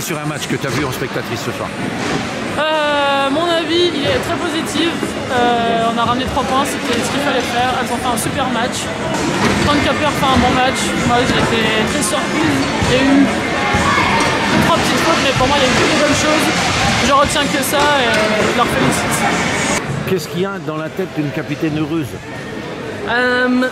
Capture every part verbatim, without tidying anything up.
avis sur un match que tu as vu en spectatrice ce soir? euh, Mon avis, il est très positif. Euh, on a ramené trois points, c'était ce qu'il fallait faire. Elles ont fait un super match. Tant que Quimper fait un bon match, moi j'ai été très surprise. Il y a eu trois petites fautes, mais pour moi il y a eu que des bonnes choses. Je retiens que ça et je leur félicite. Qu'est-ce qu'il y a dans la tête d'une capitaine heureuse? euh,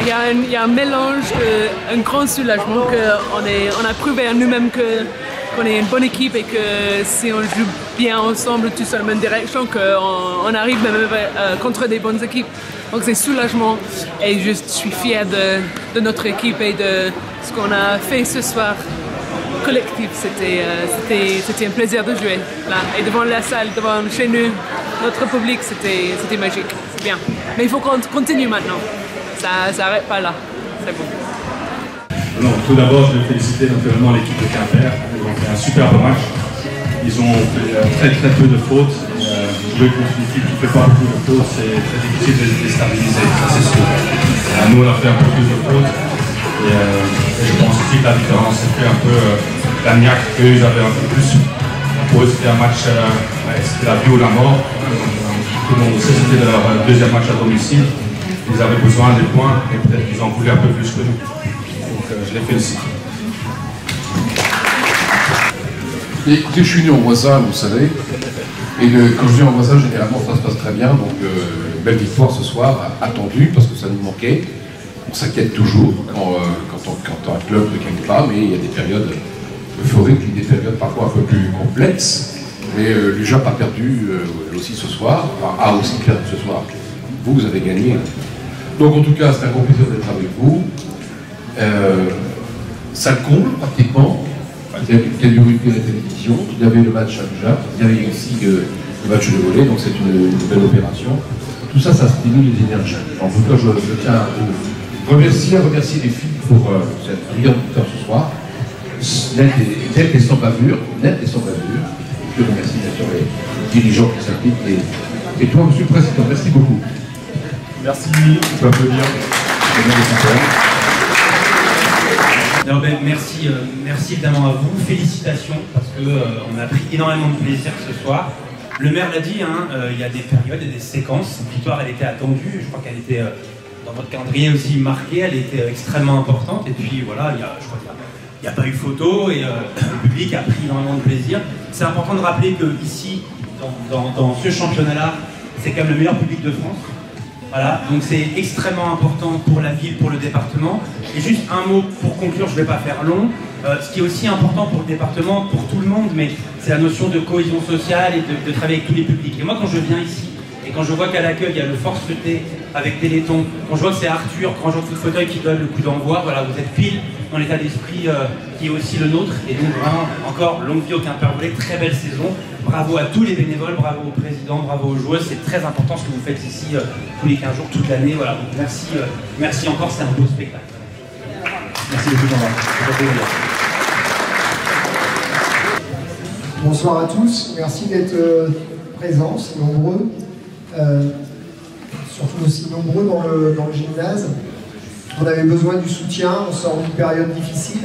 Il y, a un, il y a un mélange, euh, un grand soulagement qu'on est, on a prouvé à nous-mêmes qu'on qu est une bonne équipe et que si on joue bien ensemble, tous dans la même direction, qu'on on arrive même euh, contre des bonnes équipes. Donc c'est soulagement et je suis fière de, de notre équipe et de ce qu'on a fait ce soir collectif. C'était euh, un plaisir de jouer là. Et devant la salle, devant chez nous, notre public, c'était magique. C'est bien. Mais il faut qu'on continue maintenant. Ça s'arrête pas là, c'est bon. Alors, tout d'abord, je veux féliciter naturellement l'équipe de Quimper. Ils ont fait un superbe match. Ils ont fait euh, très très peu de fautes. Et, euh, jouer contre une équipe qui ne fait pas beaucoup de fautes, c'est très difficile de les déstabiliser, ça c'est sûr. Euh, nous, on a fait un peu plus de fautes. Et, euh, et je pense aussi que la différence, c'était un peu euh, la niaque qu'eux avaient un peu plus. Pour eux, c'était un match, euh, ouais, c'était la vie ou la mort. Tout le monde sait, c'était leur euh, deuxième match à domicile. Ils avaient besoin des points et peut-être qu'ils en voulaient un peu plus que nous. Donc euh, je les félicite. Écoutez, je suis né en voisin, vous savez. Et le, quand je dis en voisin, généralement ça se passe très bien. Donc euh, belle victoire ce soir, attendue, parce que ça nous manquait. On s'inquiète toujours quand, euh, quand, on, quand un club ne gagne pas, mais il y a des périodes euphoriques, des périodes parfois un peu plus complexes. Mais euh, le Jap a perdu euh, aussi ce soir, enfin, a aussi perdu ce soir. Vous, vous avez gagné. Donc en tout cas, c'est un grand plaisir d'être avec vous. Euh, ça comble pratiquement. Il y a eu la télévision, il y avait le match à Béziers, il y avait aussi le match de volley, donc c'est une, une belle opération. Tout ça, ça stimule les énergies. En tout cas, je, je tiens à vous remercier, à remercier les filles pour euh, cette brillante victoire ce soir. Nette et sans bavure, nette et sans bavure. Je remercie bien sûr les dirigeants qui s'impliquent. Et, et toi, monsieur le président, merci beaucoup. Merci, on peut applaudir. Non, ben, merci, euh, merci évidemment à vous, félicitations, parce qu'on euh, a pris énormément de plaisir ce soir. Le maire l'a dit, hein, euh, il y a des périodes et des séquences. Cette victoire, elle était attendue, je crois qu'elle était euh, dans votre calendrier aussi marquée, elle était euh, extrêmement importante. Et puis voilà, il y a, je crois qu'il n'y a, a pas eu photo et euh, le public a pris énormément de plaisir. C'est important de rappeler qu'ici, dans, dans, dans ce championnat-là, c'est quand même le meilleur public de France. Voilà, donc c'est extrêmement important pour la ville, pour le département. Et juste un mot pour conclure, je ne vais pas faire long. Euh, ce qui est aussi important pour le département, pour tout le monde, mais c'est la notion de cohésion sociale et de, de travailler avec tous les publics. Et moi, quand je viens ici, et quand je vois qu'à l'accueil, il y a le forceté avec Téléthon, quand je vois que c'est Arthur, grand joueur de fauteuil, qui donne le coup d'envoi, voilà, vous êtes pile dans l'état d'esprit euh, qui est aussi le nôtre. Et donc, vraiment, encore, longue vie au Quimper Volley, très belle saison. Bravo à tous les bénévoles, bravo au président, bravo aux joueurs. C'est très important ce que vous faites ici euh, tous les quinze jours, toute l'année. Voilà. Donc merci, euh, merci encore, c'est un beau spectacle. Merci beaucoup, Jean-Marc. Bonsoir à tous, merci d'être euh, présents, si nombreux, euh, surtout aussi nombreux dans le, dans le gymnase. On avait besoin du soutien, on sort d'une période difficile.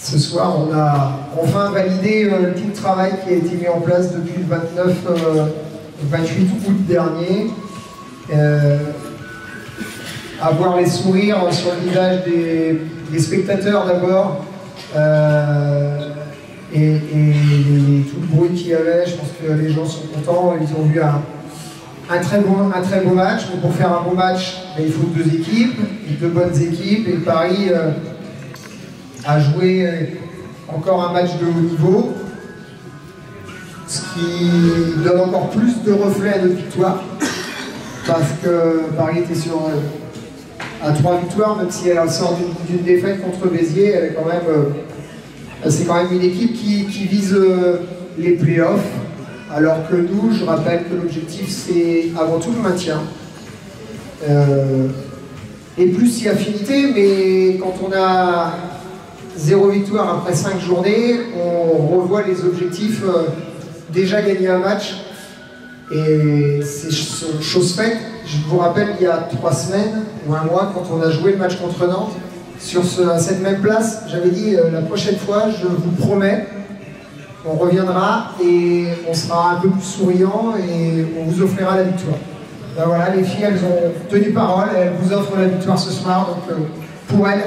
Ce soir, on a enfin validé euh, tout le travail qui a été mis en place depuis le vingt-neuf, euh, vingt-huit août dernier. Euh, avoir les sourires sur le visage des, des spectateurs d'abord, euh, et, et, et tout le bruit qu'il y avait, je pense que les gens sont contents, ils ont vu un, un, très, bon, un très beau match. Donc pour faire un beau match, ben, il faut deux équipes, deux bonnes équipes, et Paris... Euh, a joué encore un match de haut niveau, ce qui donne encore plus de reflets à notre victoire, parce que Paris était sur à trois victoires, même si elle sort d'une défaite contre Béziers, elle est quand même, c'est quand même une équipe qui, qui vise les playoffs, alors que nous, je rappelle que l'objectif c'est avant tout le maintien. Euh, et plus si affinité, mais quand on a zéro victoire après cinq journées, on revoit les objectifs, euh, déjà gagner un match, et c'est chose faite. Je vous rappelle, il y a trois semaines ou un mois, quand on a joué le match contre Nantes, sur ce, à cette même place, j'avais dit euh, la prochaine fois, je vous promets, on reviendra et on sera un peu plus souriant et on vous offrira la victoire. Ben voilà, les filles, elles ont tenu parole, elles vous offrent la victoire ce soir, donc euh, pour elles,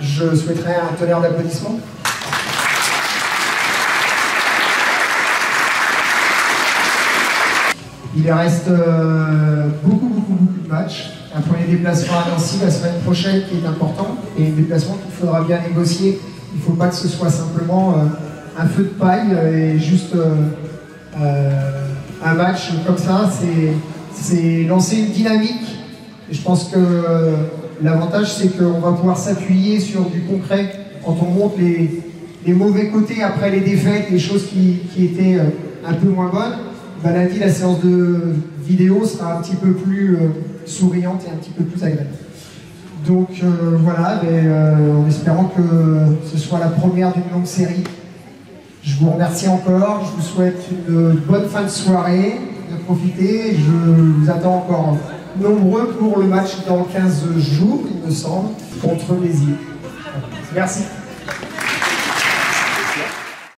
je souhaiterais un tonnerre d'applaudissements. Il reste euh, beaucoup, beaucoup, beaucoup de matchs. Un premier déplacement à Nancy la semaine prochaine qui est important, et un déplacement qu'il faudra bien négocier. Il ne faut pas que ce soit simplement euh, un feu de paille et juste euh, euh, un match comme ça. C'est lancer une dynamique. Et je pense que euh, l'avantage, c'est qu'on va pouvoir s'appuyer sur du concret quand on monte les, les mauvais côtés après les défaites, les choses qui, qui étaient euh, un peu moins bonnes. Ben, lundi, la séance de vidéo sera un petit peu plus euh, souriante et un petit peu plus agréable. Donc euh, voilà, mais, euh, en espérant que ce soit la première d'une longue série, je vous remercie encore, je vous souhaite une bonne fin de soirée, de profiter, je vous attends encore nombreux pour le match dans quinze jours, il me semble, contre Béziers. Merci.